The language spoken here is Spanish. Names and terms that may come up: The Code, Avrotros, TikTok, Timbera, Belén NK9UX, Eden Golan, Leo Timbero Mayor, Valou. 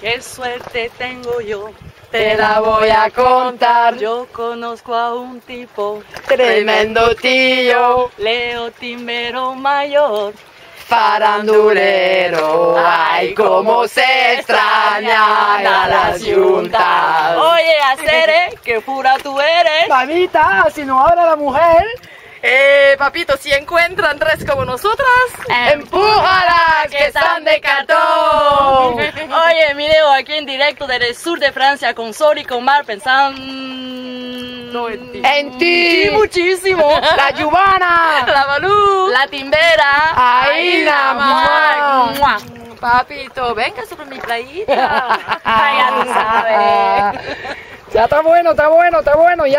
Qué suerte tengo yo, te la voy a contar. Yo conozco a un tipo, tremendo tío, Leo Timbero Mayor, farandulero. Ay, cómo se extrañan a las yuntas. Oye, Acere, qué pura tú eres. Mamita, si no habla la mujer. Papito, si encuentran tres como nosotras, empújalas que están de cartón. Oye, mi Leo, aquí en directo desde el sur de Francia, con sol y con mar, pensando en ti. Sí, muchísimo. La Yubana, la Valou, la Timbera. Ahí la mamá. Papito, venga sobre mi playita. Ya tú sabes. Ya está bueno, está bueno, está bueno. Ya